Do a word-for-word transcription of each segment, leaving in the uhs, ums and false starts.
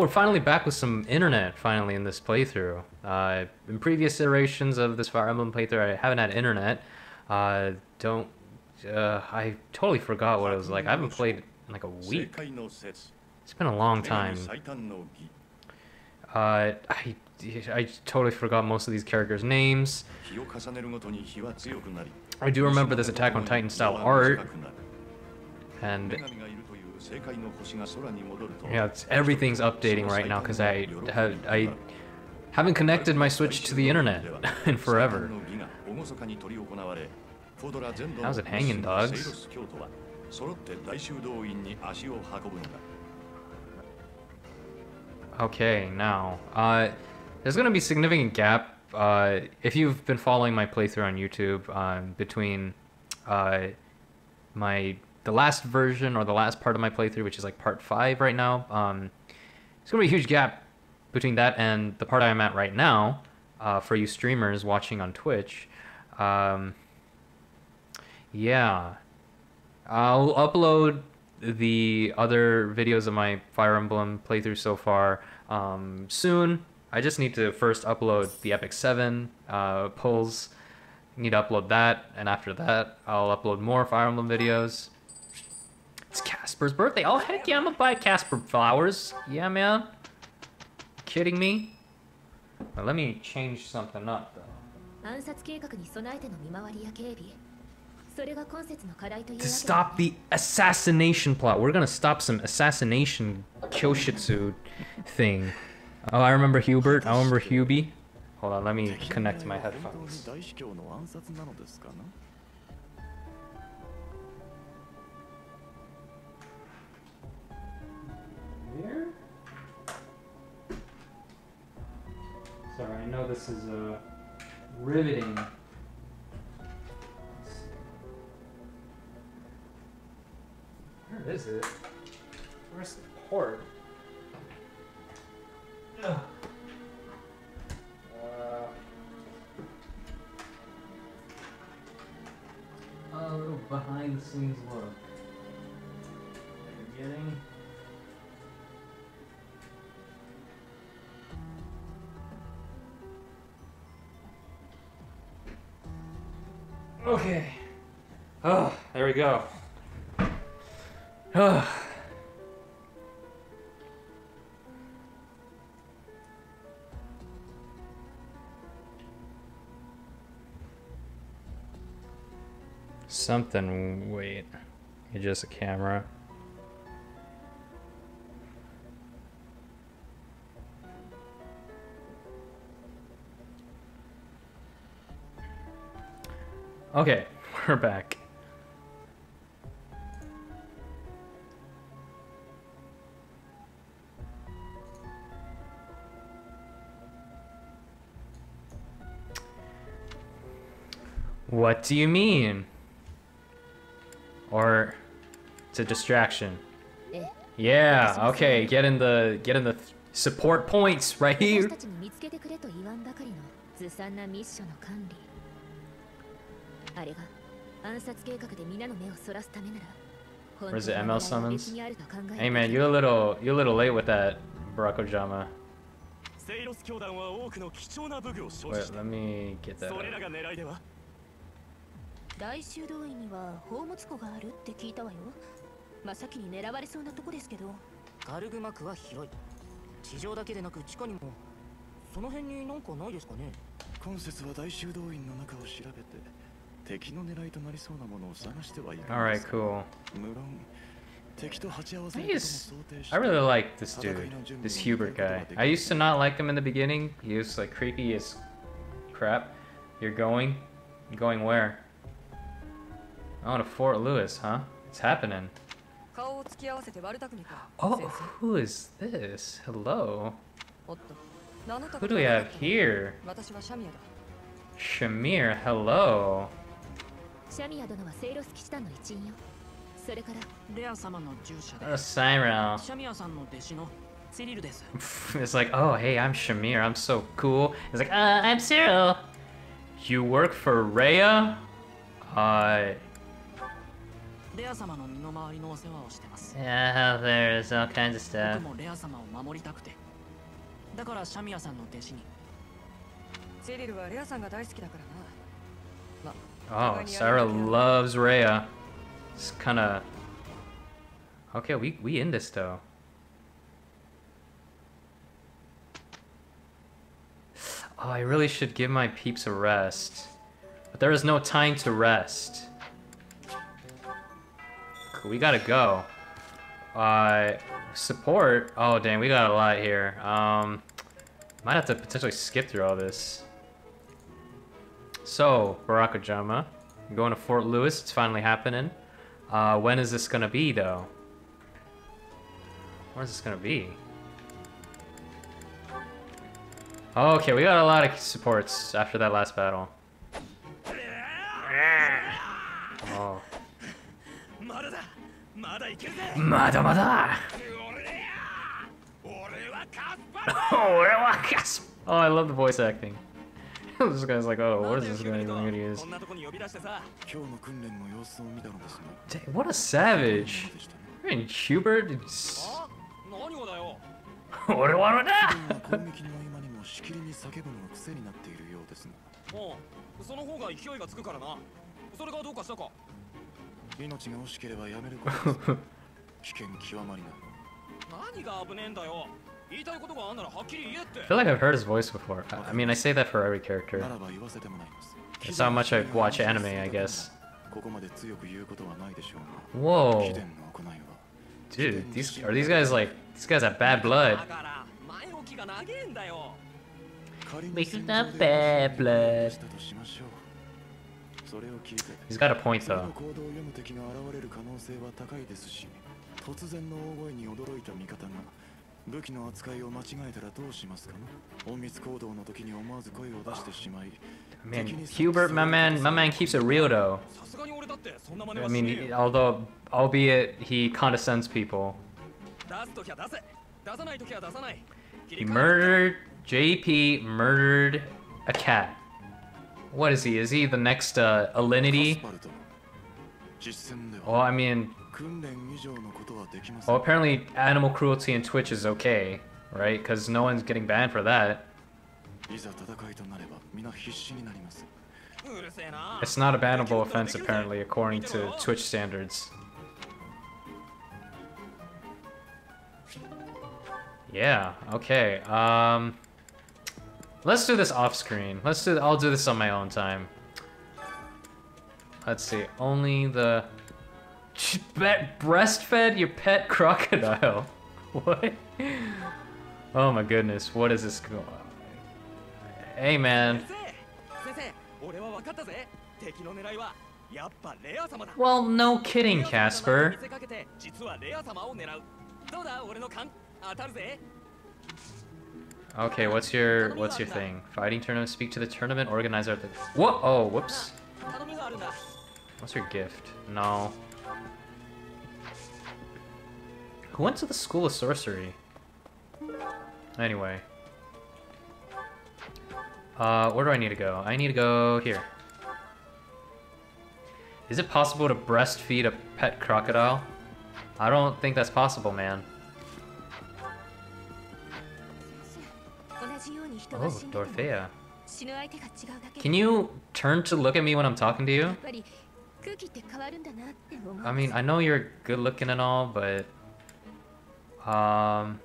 We're finally back with some internet, finally, in this playthrough. Uh, in previous iterations of this Fire Emblem playthrough, I haven't had internet. Uh, don't... Uh, I totally forgot what it was like. I haven't played in like a week. It's been a long time. Uh, I, I totally forgot most of these characters' names. I do remember this Attack on Titan style art. And... yeah, it's, everything's updating right now because I have I haven't connected my Switch to the internet in forever. How's it hanging, dogs? Okay, now uh, there's gonna be a significant gap uh, if you've been following my playthrough on YouTube uh, between uh, my. The last version, or the last part of my playthrough, which is like part five right now, um, it's gonna be a huge gap between that and the part I'm at right now, uh, for you streamers watching on Twitch. Um, yeah, I'll upload the other videos of my Fire Emblem playthrough so far um, soon. I just need to first upload the Epic Seven uh, pulls. Need to upload that, and after that, I'll upload more Fire Emblem videos. It's Casper's birthday. Oh, heck yeah, I'm gonna buy Casper flowers. Yeah, man. Kidding me? Well, let me change something up, though. To stop the assassination plot. We're gonna stop some assassination Kyoshitsu thing. Oh, I remember Hubert. I remember Hubie. Hold on, let me connect my headphones. Here? Sorry, I know this is uh, riveting. Where is it? Where's the port? Ugh. Uh, a little behind the scenes look. Are you getting? Okay. Oh, there we go. Oh. Something, wait. Adjust the camera. Okay, we're back. What do you mean? Or it's a distraction. Yeah, okay, get in the get in the th support points right here. Or is it M L summons? Hey man, you're a little you're a little late with that, Barakojama. Wait, let me get that out. Alright, cool. I, used, I really like this dude, this Hubert guy. I used to not like him in the beginning. He was like creepy as crap. You're going? Going where? Oh, to Fort Lewis, huh? It's happening. Oh, who is this? Hello. Who do we have here? Shamir, hello. Oh, Cyril. It's like, oh, hey, I'm Shamir. I'm so cool. It's like, uh, I'm Cyril. You work for Rhea? Uh... Yeah, there's all kinds of stuff. Oh, Sarah loves Rhea. It's kind of... Okay, we, we in this, though. Oh, I really should give my peeps a rest. But there is no time to rest. We gotta go. Uh, support? Oh, dang, we got a lot here. Um, might have to potentially skip through all this. So, Barakujama, I'm going to Fort Lewis. It's finally happening. Uh, when is this gonna be, though? Where's this gonna be? Okay, we got a lot of supports after that last battle. Oh. Mada mada! Oh, I love the voice acting. This guy's like, oh, what is this guy going to use? Dang, what a savage! I mean, Hubert. I feel like I've heard his voice before. I mean, I say that for every character. It's how much I watch anime, I guess. Whoa. Dude, these are these guys like these guys have bad blood. We got bad blood. He's got a point though. Man, Hubert, my man, my man keeps it real though. I mean, although, albeit he condescends people. He murdered J P. Murdered a cat. What is he? Is he the next uh, Alinity? Oh, I mean. Well, apparently animal cruelty in Twitch is okay, right? Because no one's getting banned for that. It's not a bannable offense, apparently, according to Twitch standards. Yeah. Okay. Um. Let's do this off screen. Let's do. I'll do this on my own time. Let's see. Only the breastfed your pet crocodile. What? Oh my goodness. What is this going on? Hey man. Well, no kidding, Casper. Okay, what's your what's your thing? Fighting tournament. Speak to the tournament organizer. At the... Whoa! Oh, whoops. What's your gift? No. Who went to the school of sorcery? Anyway. Uh, where do I need to go? I need to go here. Is it possible to breastfeed a pet crocodile? I don't think that's possible, man. Oh, Dorothea. Can you turn to look at me when I'm talking to you? I mean, I know you're good looking and all, but... Um...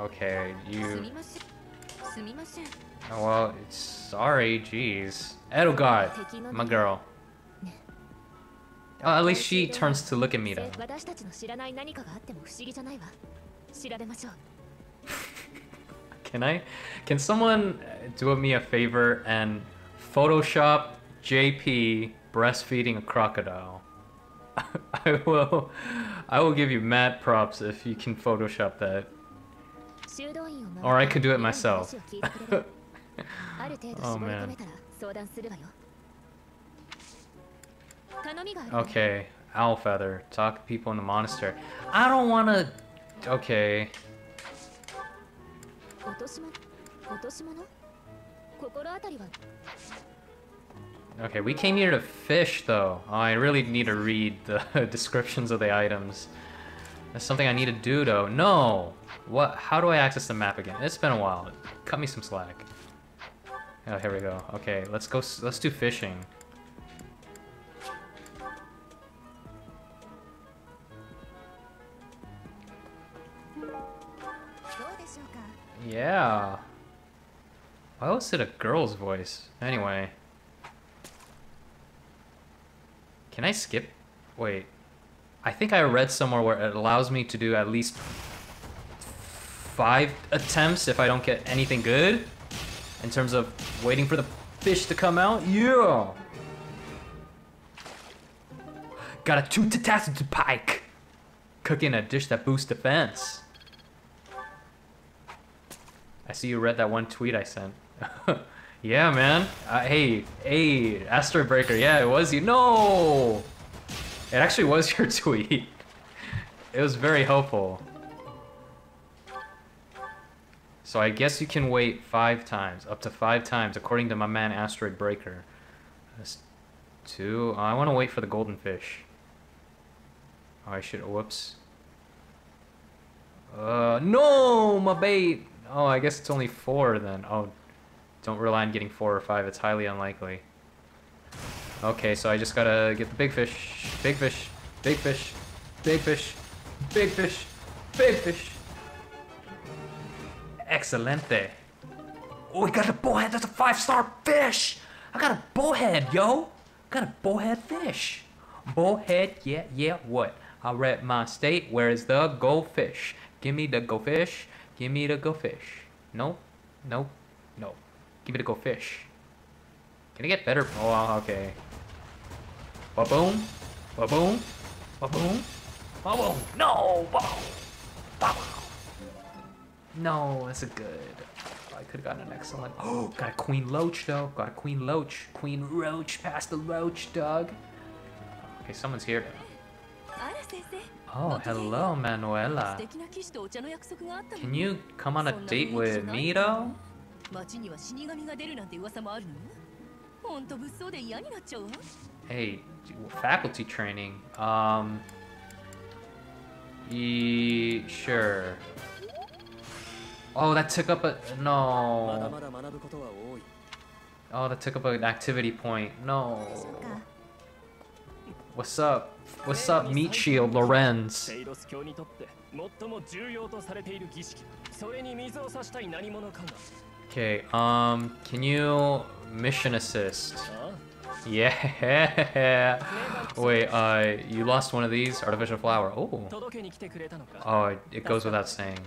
Okay, you... Oh, well, it's... Sorry, jeez. Edelgard, my girl. Oh, at least she turns to look at me, though. Can I? Can someone do me a favor and Photoshop J P breastfeeding a crocodile? I will. I will give you mad props if you can Photoshop that. Or I could do it myself. Oh man. Okay, owl feather. Talk to people in the monastery. I don't want to. Okay. Okay, we came here to fish, though. Oh, I really need to read the descriptions of the items. That's something I need to do, though. No! What? How do I access the map again? It's been a while. Cut me some slack. Oh, here we go. Okay, let's go. Let's do fishing. Yeah. Why was it a girl's voice? Anyway. Can I skip? Wait. I think I read somewhere where it allows me to do at least five attempts if I don't get anything good. In terms of waiting for the fish to come out. Yeah! Got a two-tatastic pike. Cooking a dish that boosts defense. I see you read that one tweet I sent. Yeah, man. Uh, hey, hey, Asteroid Breaker. Yeah, it was you. No! It actually was your tweet. It was very helpful. So I guess you can wait five times, up to five times, according to my man Asteroid Breaker. That's two. Oh, I want to wait for the golden fish. Oh, I should. Whoops. Uh, no, my bait. Oh, I guess it's only four then. Oh, don't rely on getting four or five. It's highly unlikely. Okay, so I just gotta get the big fish. Big fish. Big fish. Big fish. Big fish. Big fish. Excelente. Oh, I got a bullhead. That's a five-star fish. I got a bullhead, yo. I got a bullhead fish. Bullhead, yeah, yeah, what? I rep my state. Where is the goldfish? Give me the goldfish. Give me the go fish. No, no, no. Give me the go fish. Can I get better? Oh, okay. Ba boom, ba boom, ba boom, ba boom. No, ba boom, ba boom. No, that's a good. I could have gotten an excellent. Oh, got a queen loach though. Got a queen loach. Queen roach past the loach, dog. Okay, someone's here. Oh, hello, Manuela. Can you come on a date with me, though? Hey, faculty training. Um... E... Sure. Oh, that took up a... No. Oh, that took up an activity point. No. What's up? What's up, Meat Shield Lorenz? Okay, um, can you mission assist? Yeah! Wait, uh, you lost one of these? Artificial flower. Oh! Oh, it goes without saying.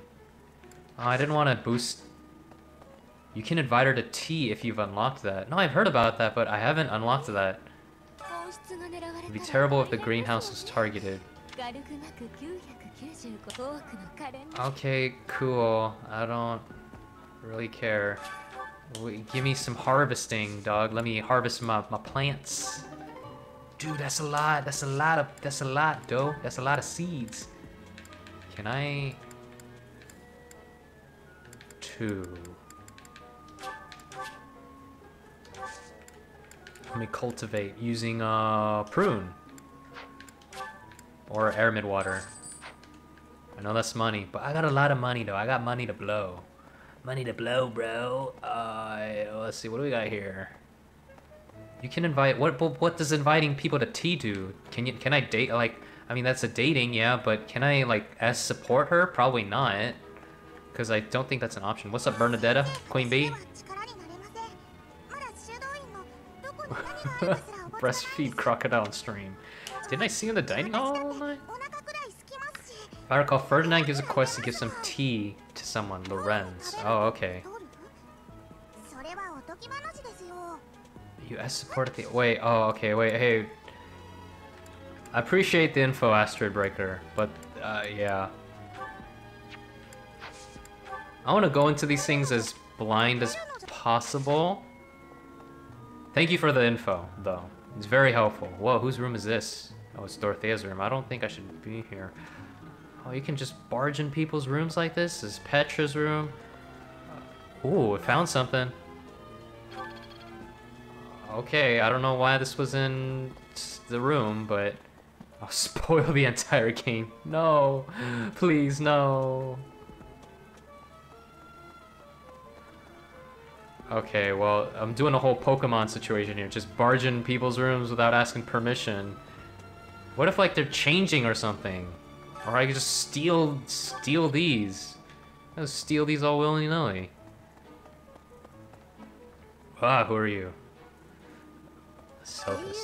Oh, I didn't want to boost. You can invite her to tea if you've unlocked that. No, I've heard about that, but I haven't unlocked that. It'd be terrible if the greenhouse was targeted. Okay, cool. I don't really care. Wait, give me some harvesting, dog. Let me harvest my, my plants. Dude, that's a lot. That's a lot of. That's a lot, though. That's a lot of seeds. Can I? Two. Let me cultivate using uh, prune or aramid water. I know that's money, but I got a lot of money though. I got money to blow. Money to blow, bro. Uh, let's see, what do we got here? You can invite. What? What does inviting people to tea do? Can you? Can I date? Like, I mean, that's a dating, yeah. But can I like as support her? Probably not, because I don't think that's an option. What's up, Bernadetta, Queen Bee? Breastfeed crocodile stream. Didn't I see in the dining hall all night? If I recall, Ferdinand gives a quest to give some tea to someone, Lorenz. Oh, okay. You as support the wait. Oh, okay. Wait. Hey, I appreciate the info, Asteroid Breaker, but uh, yeah, I want to go into these things as blind as possible. Thank you for the info, though. It's very helpful. Whoa, whose room is this? Oh, it's Dorothea's room. I don't think I should be here. Oh, you can just barge in people's rooms like this? This is Petra's room. Ooh, I found something. Okay, I don't know why this was in the room, but I'll spoil the entire game. No, please, no. Okay, well, I'm doing a whole Pokemon situation here, just barging people's rooms without asking permission. What if, like, they're changing or something? Or I could just steal, steal these. I'll just steal these all willy-nilly. Ah, who are you? Selfish.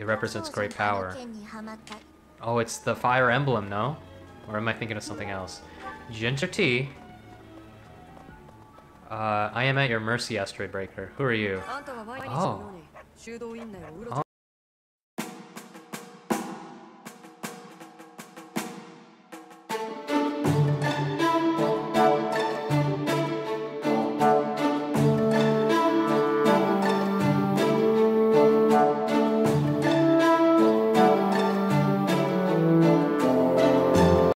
It represents great power. Oh, it's the Fire Emblem, no? Or am I thinking of something else? Ginger tea. Uh, I am at your mercy, Asteroid Breaker. Who are you? Oh. Oh.